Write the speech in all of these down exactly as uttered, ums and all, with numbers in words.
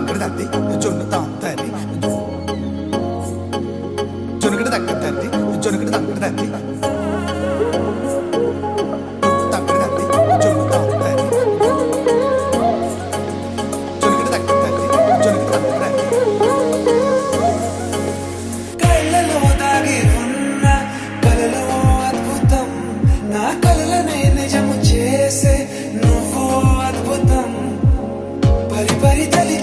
Dakkadatti, Jonna Tantari, Jonna Gada Dakkadatti, Jonna Gada Dakkadatti, Dakkadatti, Jonna Tantari, Jonna Gada Dakkadatti, Jonna Gada Dakkadatti. Kalalo daagi unna, kalalo adbhutam, na kalalane nijamu chese, nuvu adbhutam, pari pari tali.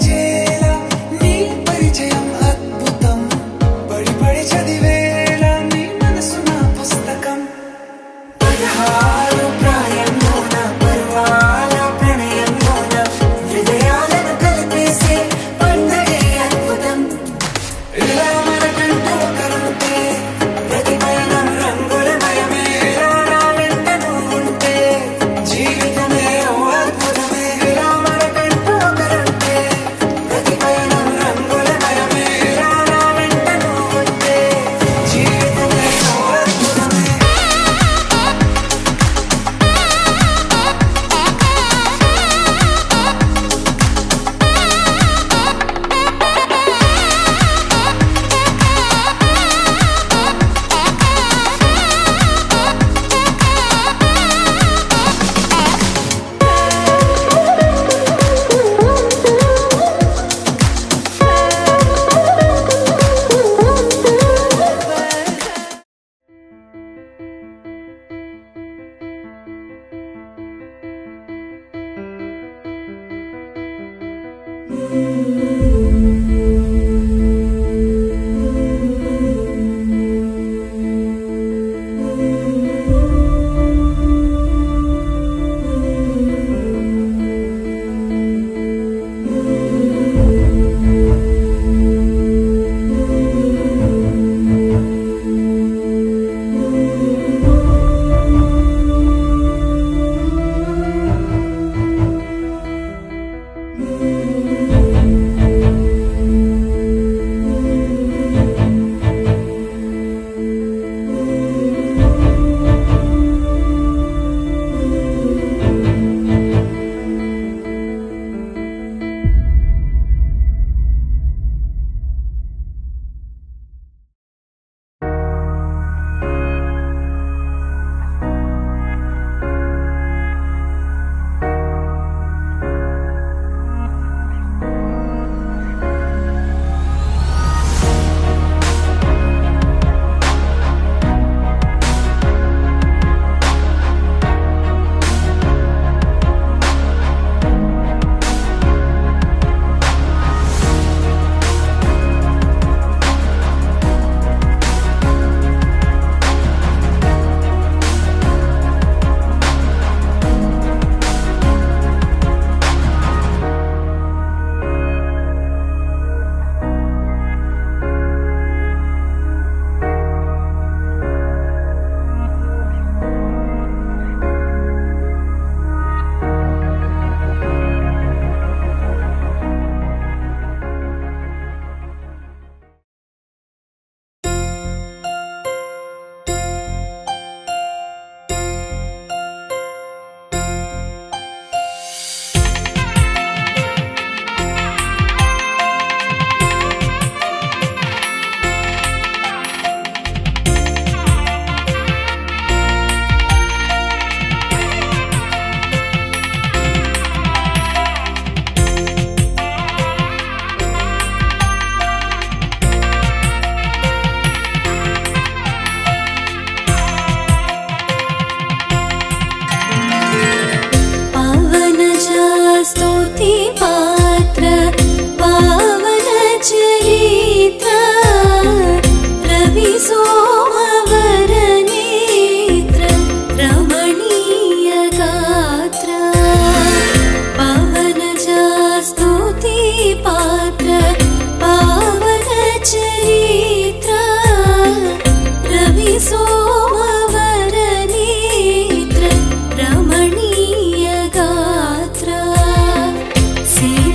See?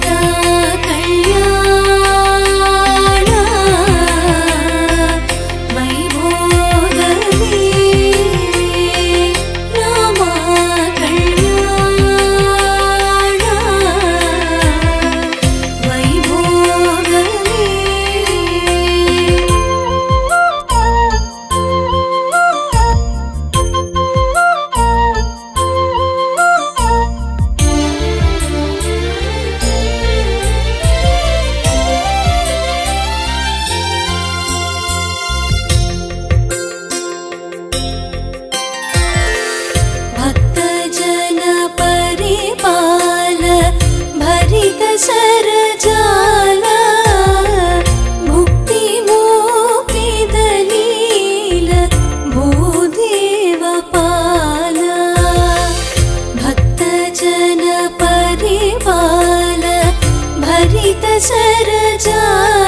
Sara Jana.